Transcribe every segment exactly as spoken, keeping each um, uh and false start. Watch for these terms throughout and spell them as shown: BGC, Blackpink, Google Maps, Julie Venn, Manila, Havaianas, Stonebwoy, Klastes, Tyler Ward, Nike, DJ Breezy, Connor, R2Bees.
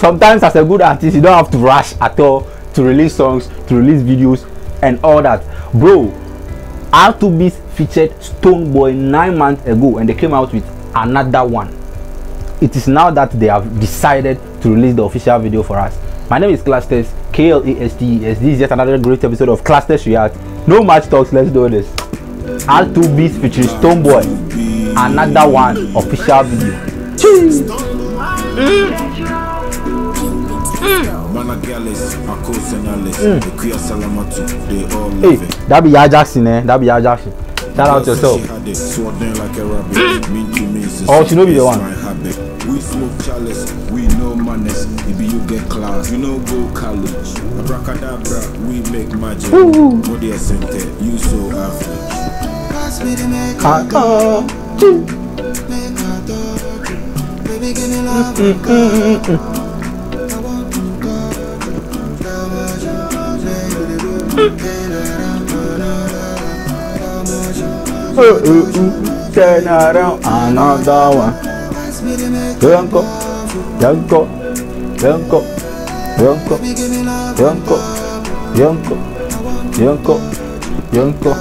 sometimes as a good artist, you don't have to rush at all to release songs, to release videos and all that. Bro, R two Bees featured Stonebwoy nine months ago and they came out with another one. It is now that they have decided to release the official video for us. My name is Klastes, K L A S T E S. This is yet another great episode of Klastes React. No much talks, let's do this. R two Bees featuring Stonebwoy, another one official video. Cheese! Mm. Mm. Hey, that be Yah Jackson, eh? That be Yah Jackson. Shout out yourself. Mm. Oh, she know be the one. We smoke chalice, we know manners. If you get class, you know go college. Abracadabra, we make magic. What they center, you so after. Turn around another one. Yanko, Yanko, Yanko, Yanko, Yanko, Yanko, Yanko, Yanko.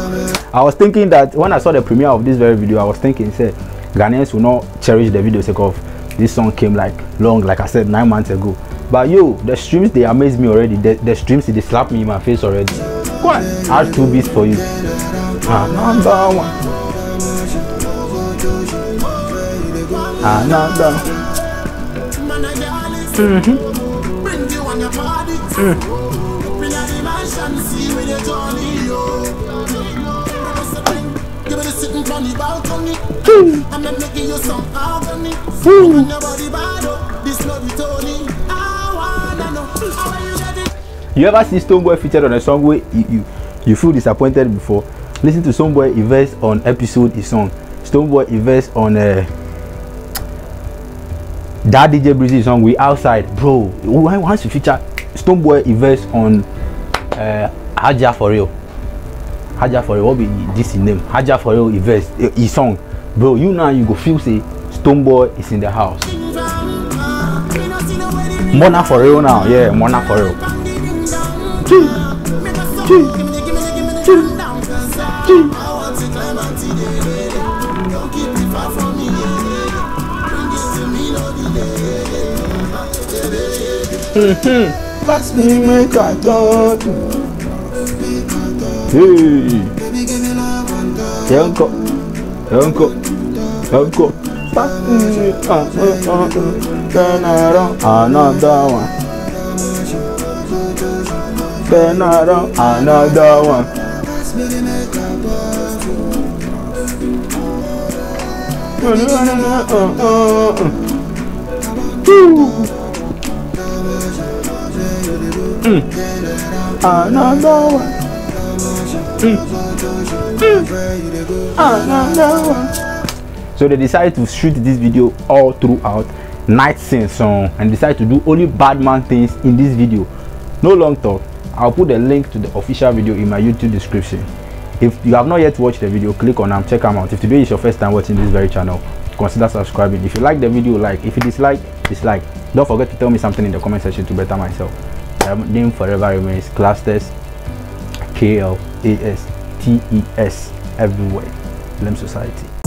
I was thinking that when I saw the premiere of this very video, I was thinking, say, Ghanaians will not cherish the video sake of this song came like long, like I said, nine months ago. But yo, the streams, they amaze me already. The, the streams, they slap me in my face already. Go on, R two Bees for you. Another one. Another. Mm-hmm. Mm. You ever see Stonebwoy featured on a song where you, you you feel disappointed before? Listen to Stonebwoy verse on episode his song. Stonebwoy verse on a. Uh, That D J Breezy song we outside, bro. Once you feature Stonebwoy verse on uh, Haja for real, Haja for real. What be this in name? Haja for real verse, e song, bro. You now you go feel say Stonebwoy is in the house. Mona for real now, yeah, Mona for real. Mm-hmm. Pass me make I talk. Hey, uncle, uncle, uncle. Pass me I talk. Turn around another one. Turn around another one. Woo. Mm. Another one. Mm. Mm. Another one. So they decided to shoot this video all throughout night scenes, song, and decided to do only bad man things in this video. No long talk. I'll put the link to the official video in my YouTube description. If you have not yet watched the video, click on them, check them out. If today is your first time watching this very channel, consider subscribing. If you like the video, like. If you dislike, dislike. Don't forget to tell me something in the comment section to better myself. My name forever remains Klastes, K L A S T E S, everywhere. Blame society.